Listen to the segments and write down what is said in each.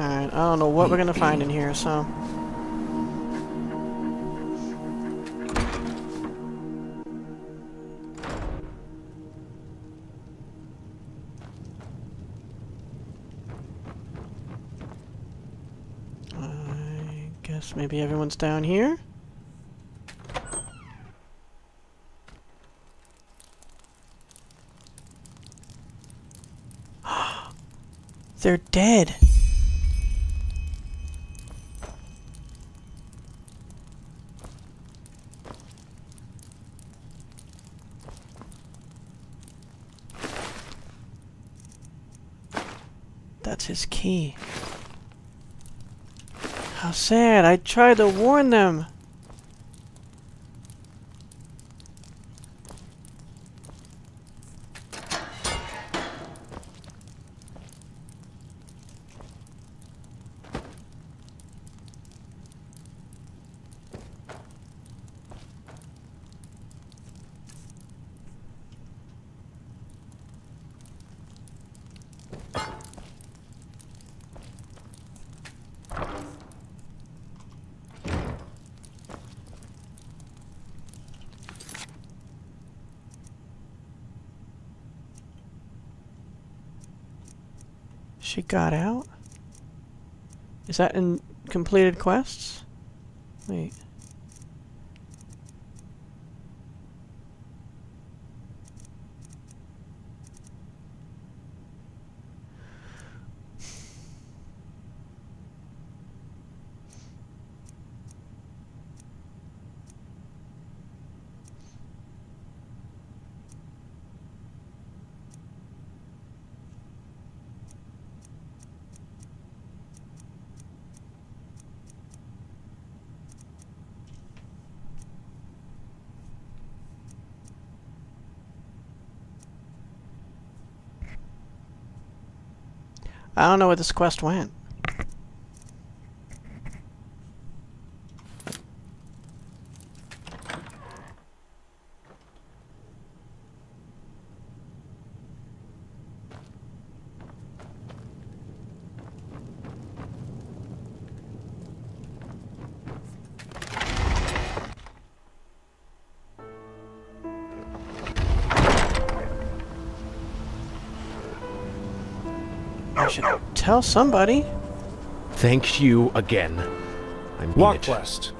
Alright, I don't know what we're gonna find in here, so... I guess maybe everyone's down here? They're dead. That's his key. How sad. I tried to warn them. She got out? Is that in completed quests? Wait. I don't know where this quest went. Tell somebody. Thank you again. I mean Lock it. Quest.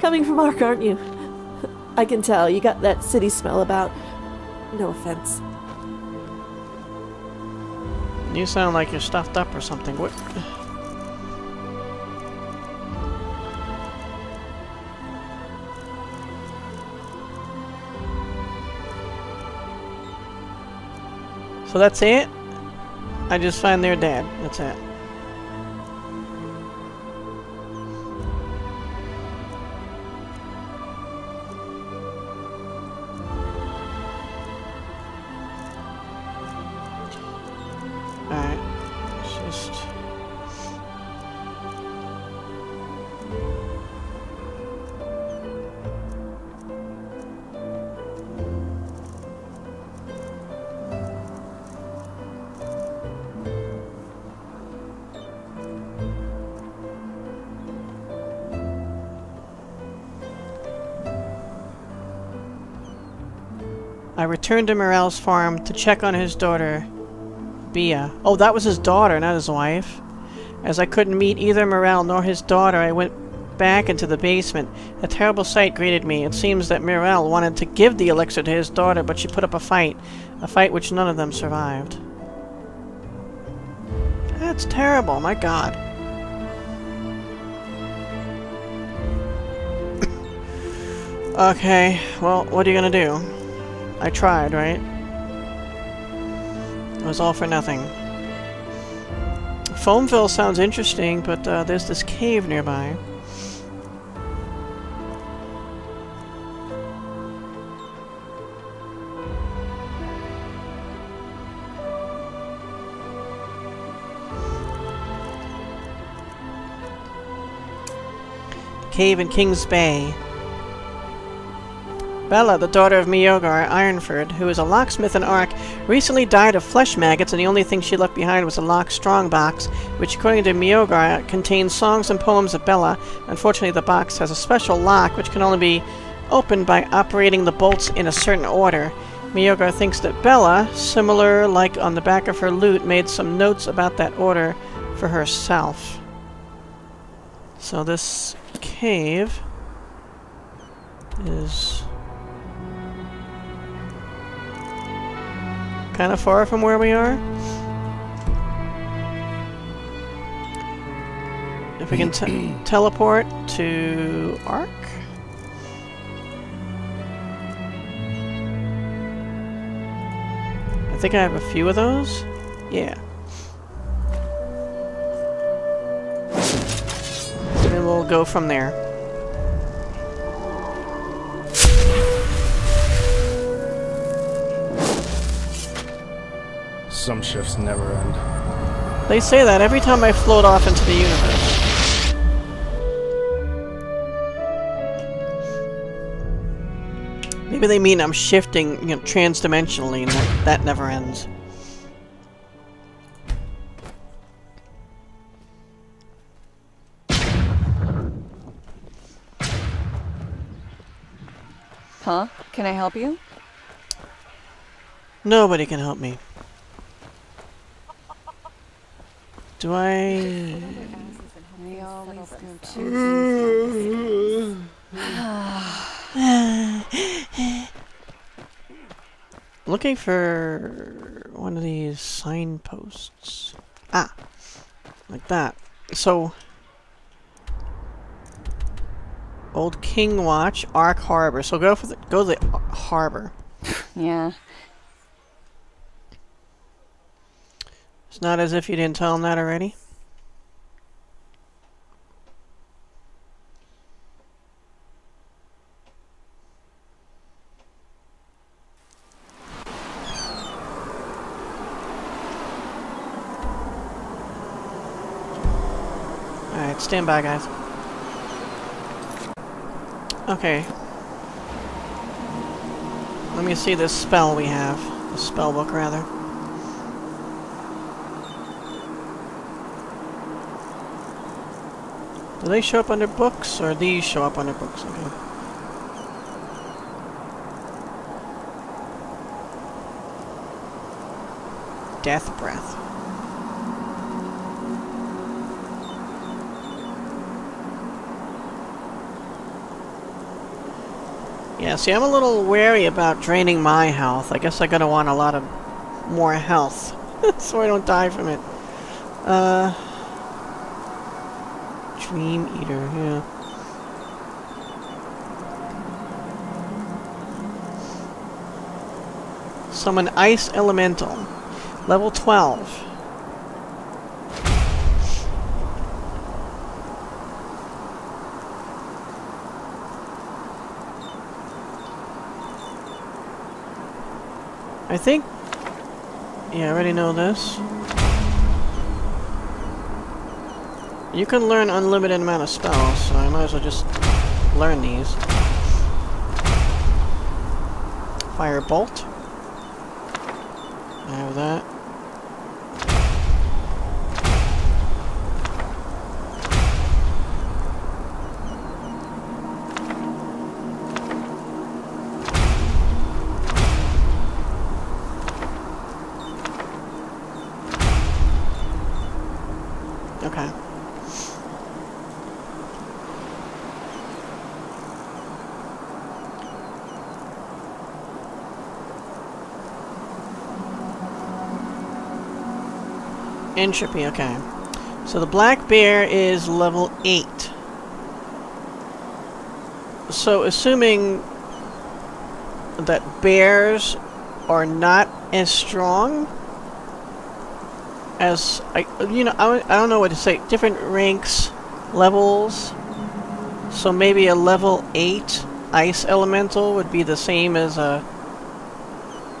Coming from Ark, aren't you? I can tell. You got that city smell about. No offense. You sound like you're stuffed up or something. What? So that's it? I just find their dad. That's it. Alright. It's just... I returned to Mirell's farm to check on his daughter, Bia. Oh, that was his daughter, not his wife. As I couldn't meet either Mirell nor his daughter, I went back into the basement. A terrible sight greeted me. It seems that Mirell wanted to give the elixir to his daughter, but she put up a fight which none of them survived. That's terrible, my God. Okay, well, what are you gonna do? I tried, right? It was all for nothing. Foamville sounds interesting, but there's this cave nearby. The cave in King's Bay. Bella, the daughter of Miogar Ironford, who is a locksmith in Ark, recently died of flesh maggots, and the only thing she left behind was a locked strongbox, which, according to Miogar, contains songs and poems of Bella. Unfortunately, the box has a special lock, which can only be opened by operating the bolts in a certain order. Miogar thinks that Bella, similar like on the back of her lute, made some notes about that order for herself. So this cave is kind of far from where we are. If we can teleport to Ark. I think I have a few of those. Yeah. And we'll go from there. Some shifts never end. They say that every time I float off into the universe. Maybe they mean I'm shifting, you know, transdimensionally, and that never ends. Huh? Can I help you? Nobody can help me. Do I... We always go choosing. Looking for one of these signposts. Ah, like that. So, Old Kingwatch, Arc Harbor. So go to the harbor. Yeah. It's not as if you didn't tell him that already. Alright, stand by, guys. Okay. Let me see this spell we have. The spell book, rather. Do they show up under books, or these show up under books? Okay. Death breath. Yeah, see, I'm a little wary about draining my health. I guess I'm gonna want a lot of more health, so I don't die from it. Dream Eater, yeah. Summon Ice Elemental. Level 12. I think... yeah, I already know this. You can learn unlimited amount of spells, so I might as well just learn these. Firebolt. I have that. Entropy, okay. So the black bear is level 8. So assuming that bears are not as strong as I don't know what to say. Different ranks, levels. So maybe a level 8 ice elemental would be the same as a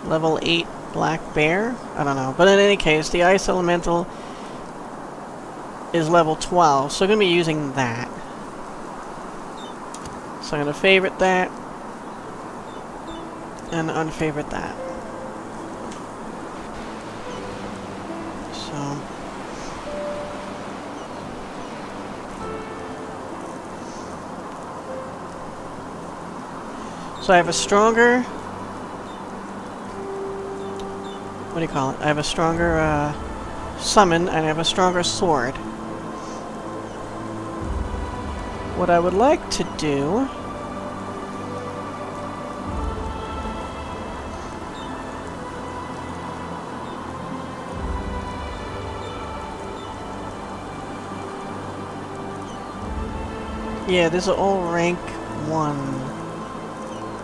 level 8 black bear? I don't know. But in any case, the ice elemental is level 12, so I'm going to be using that. So I'm going to favorite that. and unfavorite that. So I have a stronger, what do you call it? I have a stronger summon, and I have a stronger sword. What I would like to do yeah, this is all rank 1.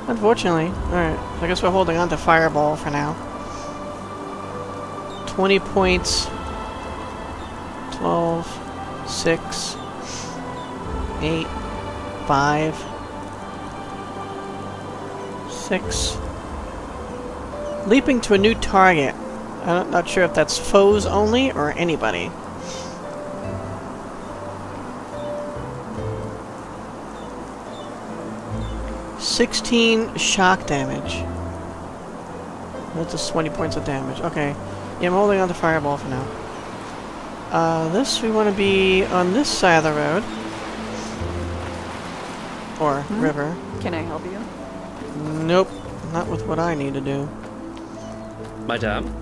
Unfortunately. Alright, so I guess we're holding on to Fireball for now. 20 points. 12. 6. 8. 5. 6. Leaping to a new target. I'm not sure if that's foes only or anybody. /16 shock damage. That's just 20 points of damage. Okay. Yeah, I'm holding on to Fireball for now. This, we want to be on this side of the road. Or river. Can I help you? Nope. Not with what I need to do. Madame?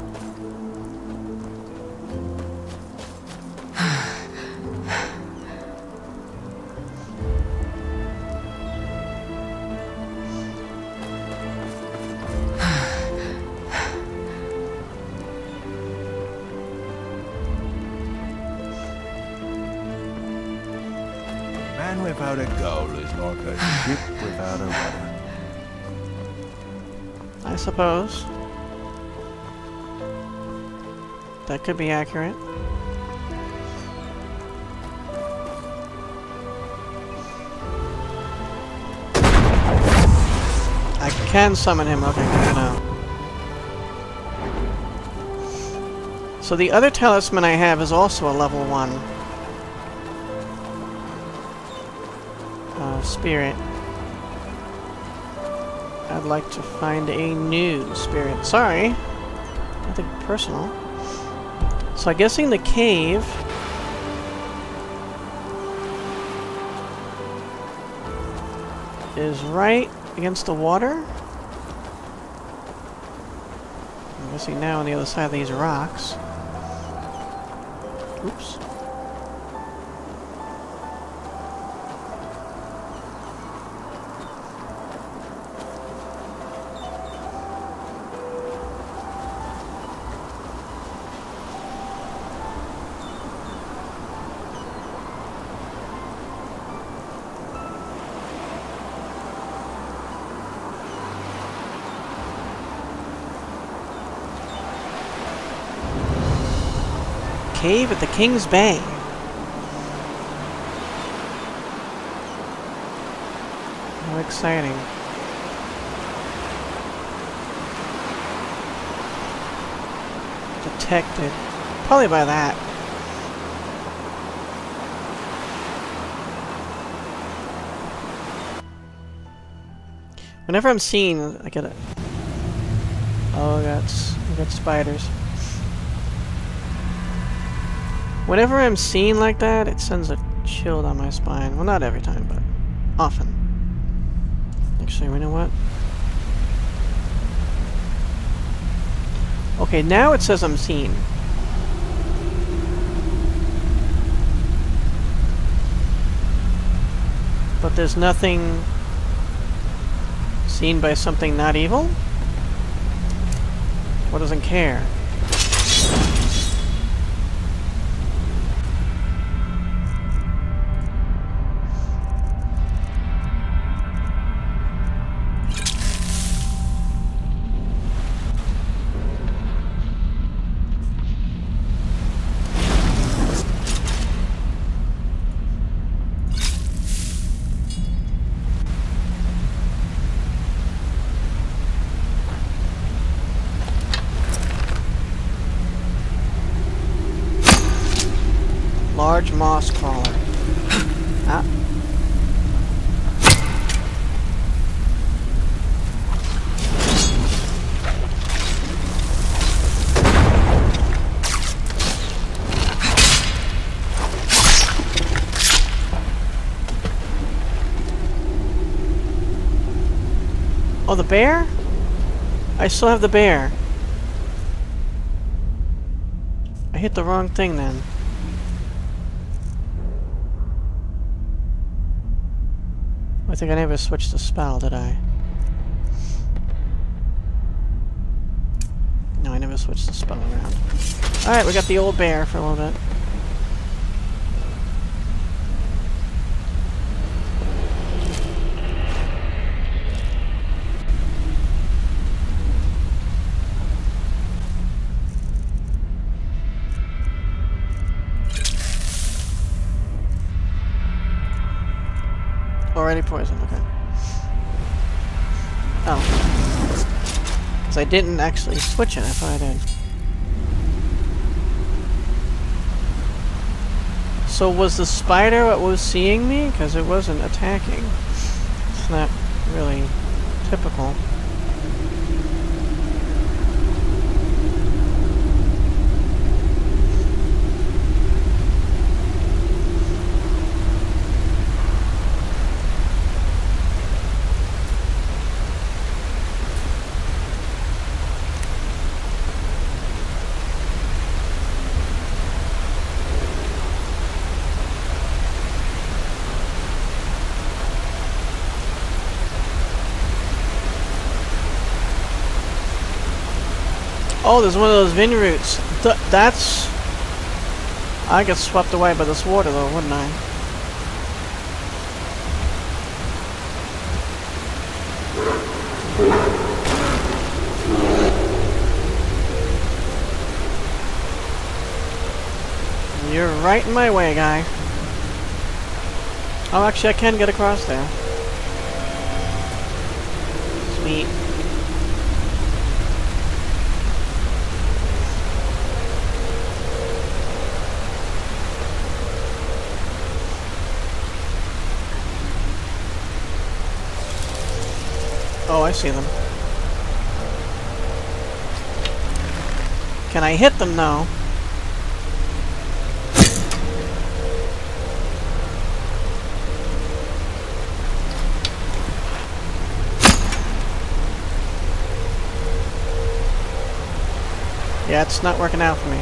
Suppose that could be accurate. I can summon him. Okay, good now. So the other talisman I have is also a level 1 spirit. I'd like to find a new spirit. Sorry. Nothing personal. So I'm guessing the cave... is right against the water? I'm guessing now on the other side of these rocks. Oops. Cave at the King's Bay. How exciting. Detected. Probably by that. Whenever I'm seen, I get it. Oh, I got spiders. Whenever I'm seen like that, it sends a chill down my spine. Well, not every time, but often. Actually, you know what? Okay, now it says I'm seen. But there's nothing seen by something not evil? Or doesn't care? Large moss crawler. Ah. Oh, the bear? I still have the bear. I hit the wrong thing then. I think I never switched the spell, did I? No, I never switched the spell around. Alright, we got the old bear for a little bit. Already poisoned, okay. Oh. Because I didn't actually switch it, I thought I did. So was the spider what was seeing me? Because it wasn't attacking. It's not really typical. Oh, there's one of those vine roots. That's... I get swept away by this water, though, wouldn't I? You're right in my way, guy. Oh, actually, I can get across there. Sweet. Oh, I see them. Can I hit them now? Yeah, it's not working out for me.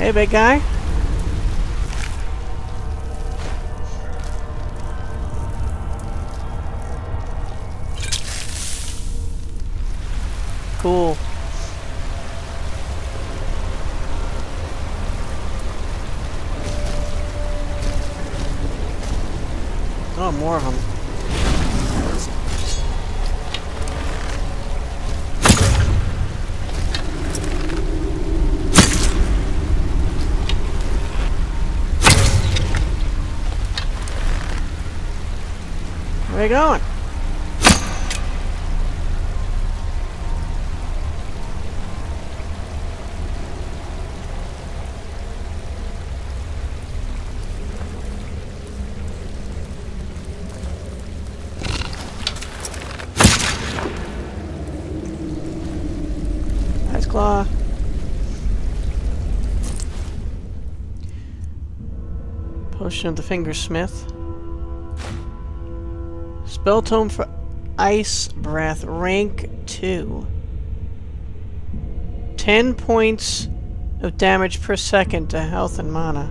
Hey, big guy. Cool. Oh, more of them. Where are you going? Nice claw. Potion of the Fingersmith. Spell tome for Ice Breath, rank 2. 10 points of damage per second to health and mana.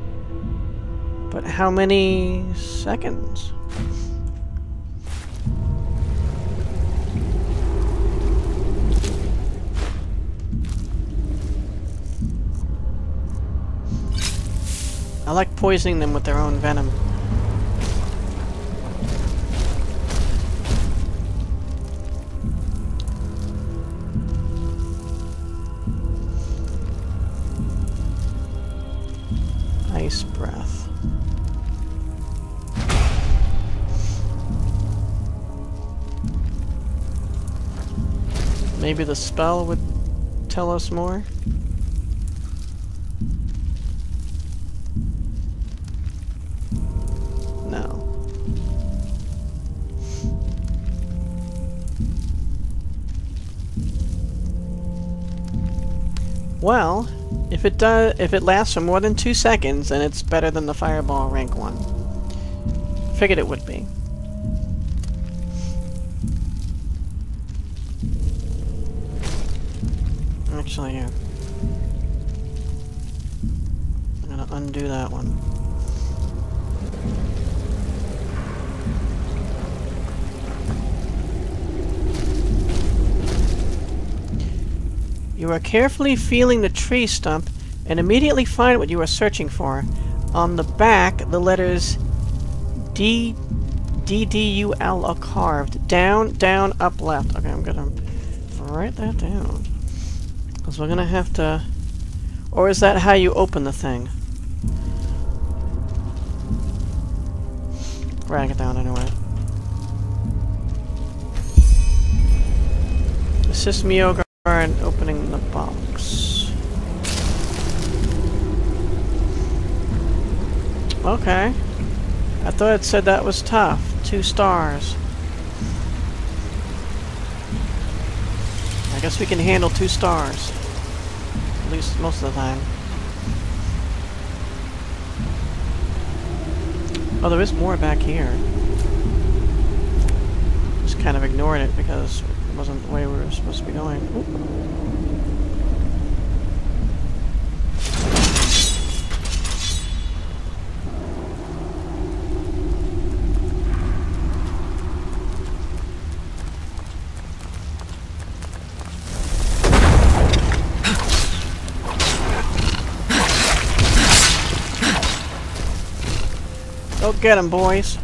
But how many seconds? I like poisoning them with their own venom. Ice Breath. Maybe the spell would tell us more? Well, if it does, if it lasts for more than 2 seconds, then it's better than the Fireball rank 1. Figured it would be. Actually, yeah. I'm gonna undo that one. You are carefully feeling the tree stump and immediately find what you are searching for. On the back, the letters D D U L are carved. Down, down, up, left. Okay, I'm gonna write that down. Because we're gonna have to... Or is that how you open the thing? Write it down anyway. Assist Miogar and opening the box. Okay. I thought it said that was tough. 2 stars. I guess we can handle 2 stars. At least most of the time. Oh, there is more back here. Just kind of ignoring it because wasn't the way we were supposed to be going. Oop. Go get him, boys.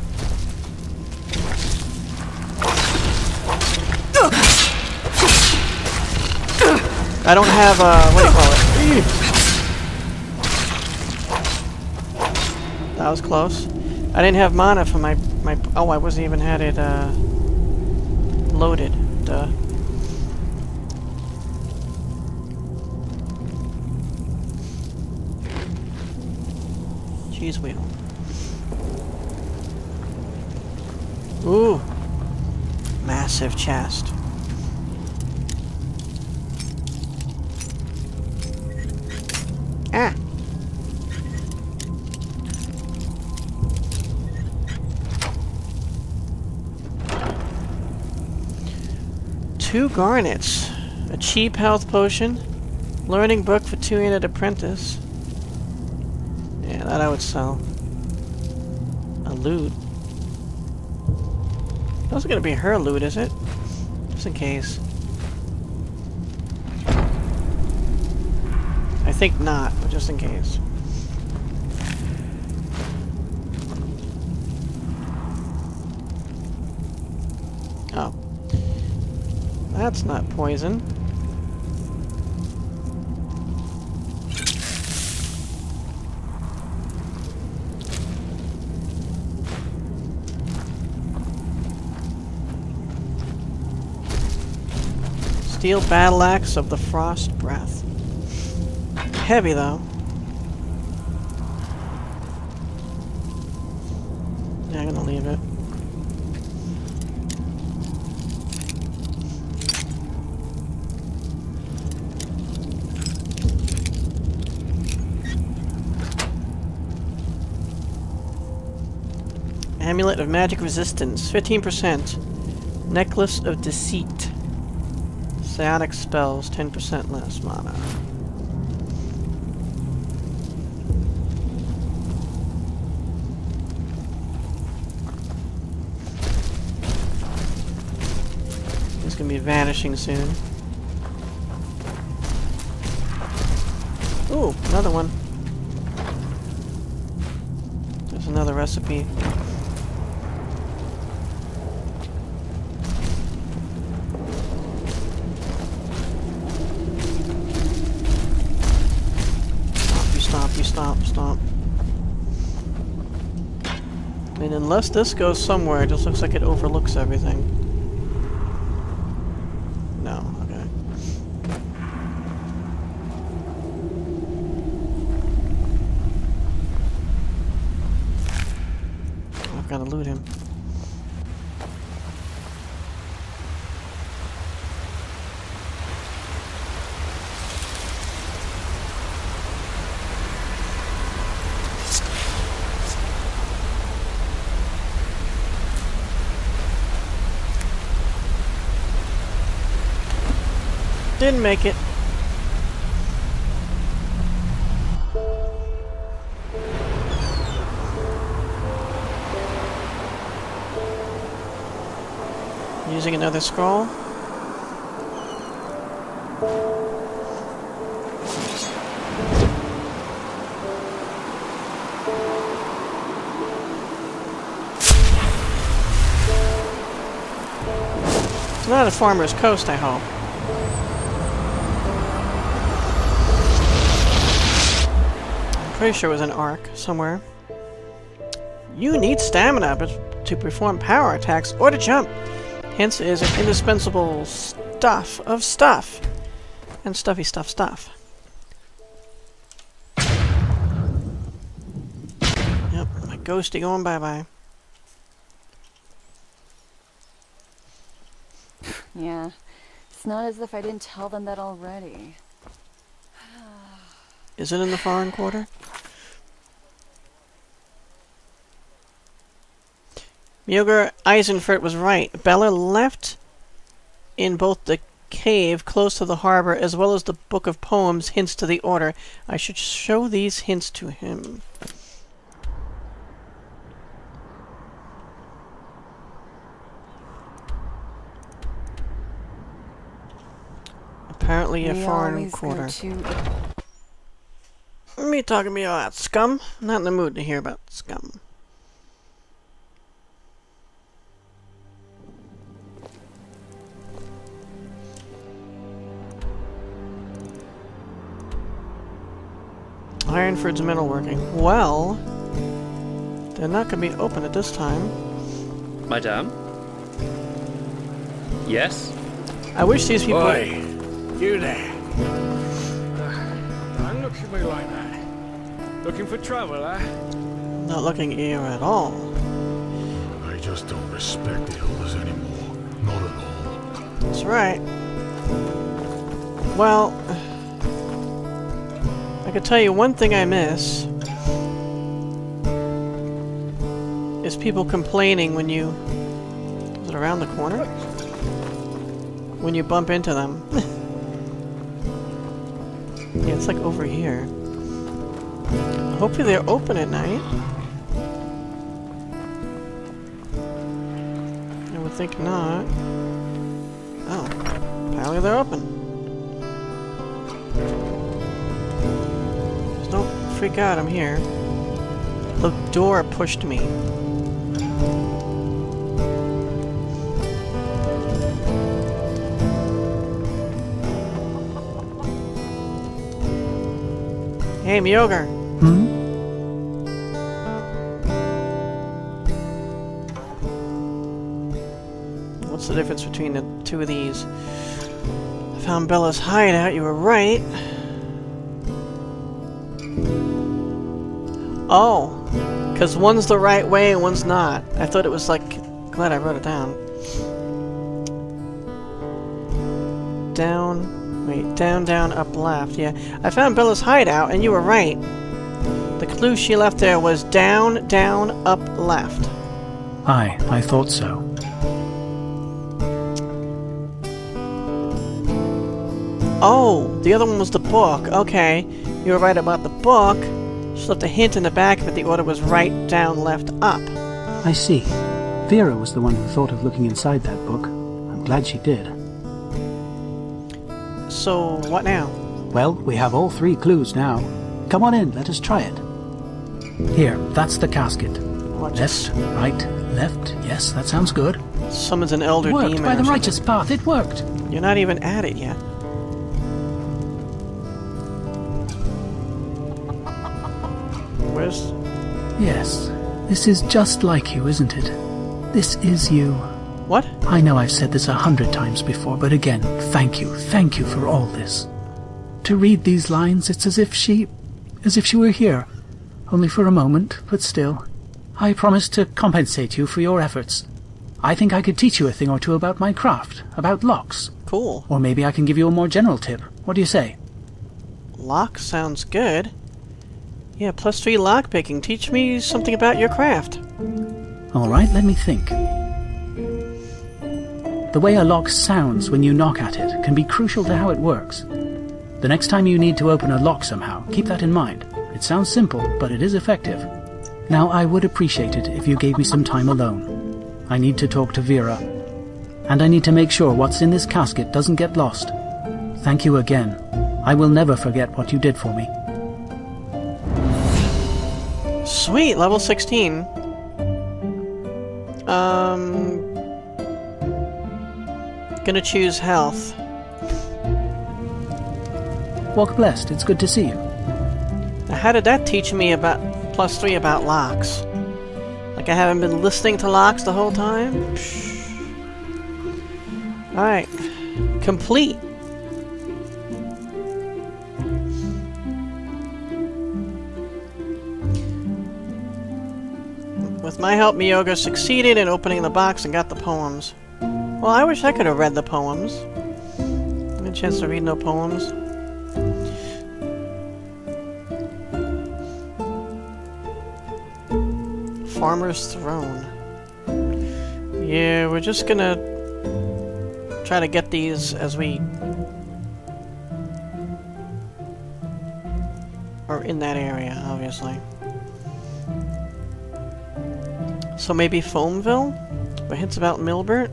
I don't have a what do you call it? That was close. I didn't have mana for my oh, I wasn't even had it loaded. Duh. Cheese wheel. Ooh. Massive chest. Ah! Two garnets. A cheap health potion. Learning book for 2-handed apprentice. Yeah, that I would sell. A loot. That wasn't gonna be her loot, is it? Just in case. I think not, but just in case. Oh. That's not poison. Steel battle axe of the frost breath. Heavy though. Yeah, I'm gonna leave it. Amulet of magic resistance, 15%. Necklace of deceit. Psionic spells, 10% less mana. Be vanishing soon. Ooh, another one. There's another recipe. Stop, you stop, you stop, stop. And unless this goes somewhere, it just looks like it overlooks everything. No, okay. Didn't make it. Using another scroll. It's not a farmer's coast, I hope. Pretty sure it was an Ark somewhere. You need stamina to perform power attacks or to jump. Hence is an indispensable stuff of stuff. And stuffy stuff stuff. Yep, my ghosty going bye-bye. Yeah, it's not as if I didn't tell them that already. Is it in the foreign quarter? Miogar Ironford was right. Bella left in both the cave close to the harbor as well as the book of poems, hints to the order. I should show these hints to him. Apparently a foreign quarter. Me talking to me about scum? Not in the mood to hear about scum. Ironford's metalworking. Well, they're not going to be open at this time. Madame? Yes? I wish these people... Boy, you there. Don't look at me like that. Looking for trouble, eh? Not looking here at all. I just don't respect the elders anymore. Not at all. That's right. Well... I could tell you one thing I miss is people complaining when you... Is it around the corner? When you bump into them. Yeah, it's like over here. Hopefully they're open at night. I would think not. Oh, apparently they're open. Don't freak out, I'm here. The door pushed me. Hey, Miogar. Hmm? What's the difference between the two of these? I found Bella's hideout, you were right. Oh, because one's the right way and one's not. I thought it was like... Glad I wrote it down. Down... Wait, down, down, up, left. Yeah, I found Bella's hideout and you were right. The clue she left there was down, down, up, left. Aye, I thought so. Oh, the other one was the book. Okay, you were right about the book. She left a hint in the back that the order was right, down, left, up. I see. Vera was the one who thought of looking inside that book. I'm glad she did. So, what now? Well, we have all three clues now. Come on in, let us try it. Here, that's the casket. Watch left, it. Right, left. Yes, that sounds good. Summons an elder demon. It worked by the righteous path. It worked. You're not even at it yet. Yes, this is just like you, isn't it? This is you. What? I know I've said this 100 times before, but again, thank you for all this. To read these lines, it's as if she were here, only for a moment, but still. I promise to compensate you for your efforts. I think I could teach you a thing or two about my craft, about locks. Cool. Or maybe I can give you a more general tip. What do you say? Lock sounds good. Yeah, +3 lockpicking. Teach me something about your craft. All right, let me think. The way a lock sounds when you knock at it can be crucial to how it works. The next time you need to open a lock somehow, keep that in mind. It sounds simple, but it is effective. Now I would appreciate it if you gave me some time alone. I need to talk to Vera, and I need to make sure what's in this casket doesn't get lost. Thank you again. I will never forget what you did for me. Sweet, level 16. Gonna choose health. Walk blessed, it's good to see you. Now how did that teach me about +3 about locks? Like I haven't been listening to locks the whole time? Alright. Complete. With my help, Miogar succeeded in opening the box and got the poems. Well, I wish I could have read the poems. I had a chance to read no poems. Farmer's Throne. Yeah, we're just gonna try to get these as we are in that area, obviously. So maybe Foamville? What hints about Milbert?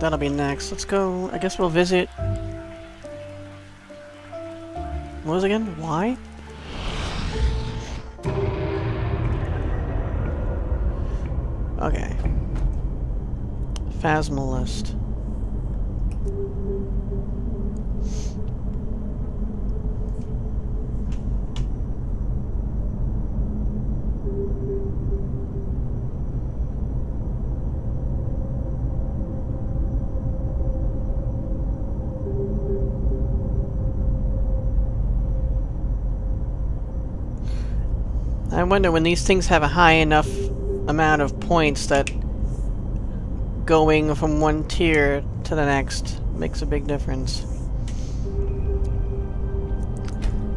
That'll be next. Let's go. I guess we'll visit. What was it again? Why? Okay. Phasmalist. I wonder when these things have a high enough amount of points that going from one tier to the next makes a big difference.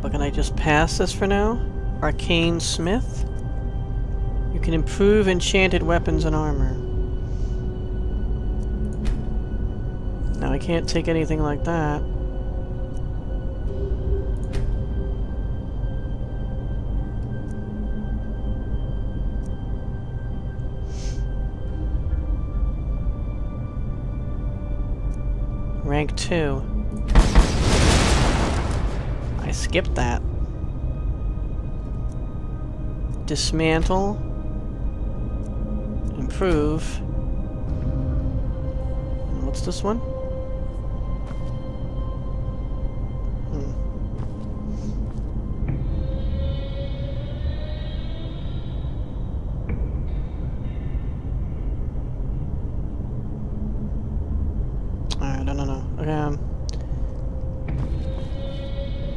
But can I just pass this for now? Arcane Smith? You can improve enchanted weapons and armor. Now I can't take anything like that. Rank 2. I skipped that. Dismantle. Improve. And what's this one?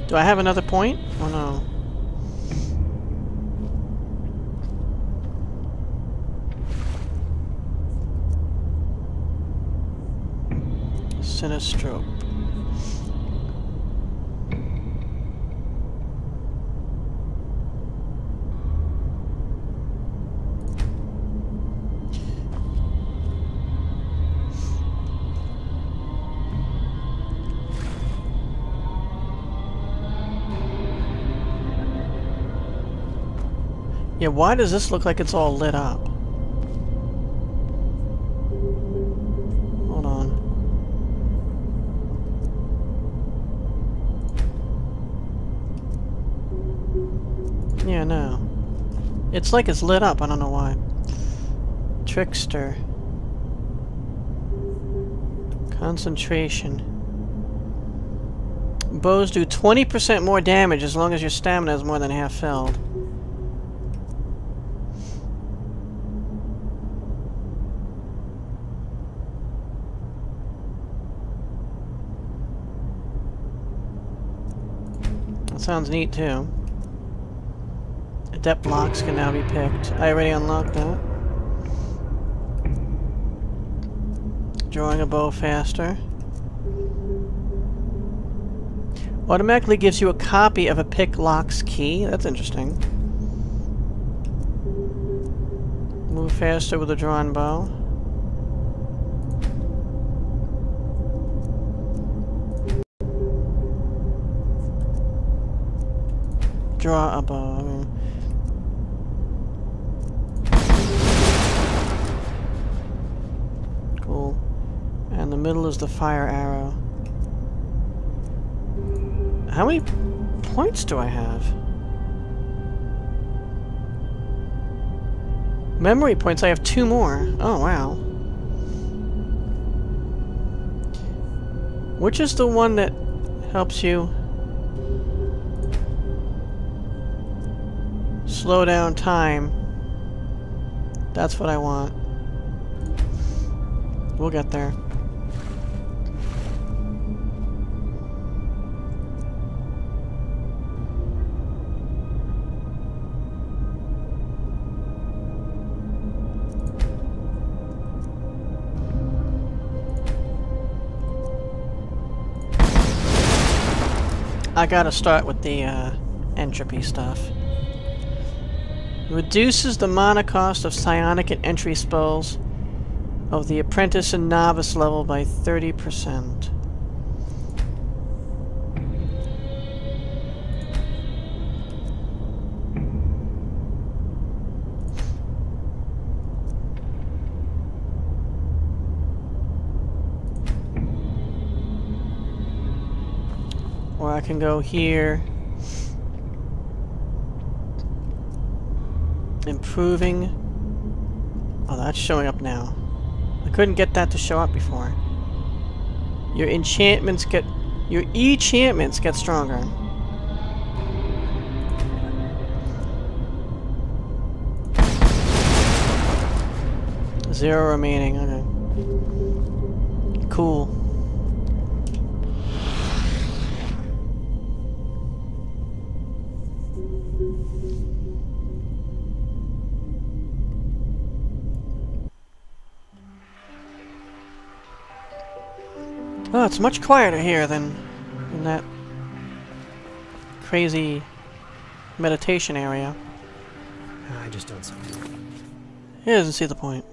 Do I have another point? Or no? Sinestro. Yeah, why does this look like it's all lit up? Hold on. Yeah, no. It's like it's lit up, I don't know why. Trickster. Concentration. Bows do 20% more damage as long as your stamina is more than half filled. Sounds neat too. Adept blocks can now be picked. I already unlocked that. Drawing a bow faster. Automatically gives you a copy of a pick lock's key. That's interesting. Move faster with a drawn bow. Draw a bow. Cool. And the middle is the fire arrow. How many points do I have? Memory points, I have 2 more. Oh, wow. Which is the one that helps you slow down time? That's what I want. We'll get there. I gotta start with the entropy stuff. Reduces the mana cost of psionic and entry spells of the apprentice and novice level by 30%. Or I can go here. Improving. Oh, that's showing up now. I couldn't get that to show up before. Your enchantments get stronger. Zero remaining. Okay. Cool. Oh, it's much quieter here than in that crazy meditation area. I just don't see the point. He doesn't see the point.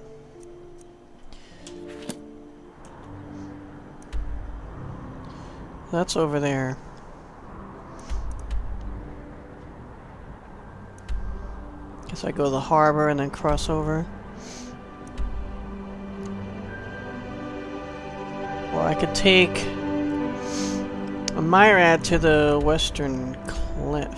That's over there. Guess I go to the harbor and then cross over. I could take a Myrad to the western cliff.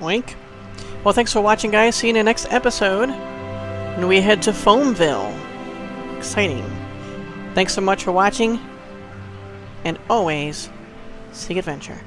Oink. Well, thanks for watching, guys. See you in the next episode when we head to Foamville. Exciting. Thanks so much for watching, and always seek adventure.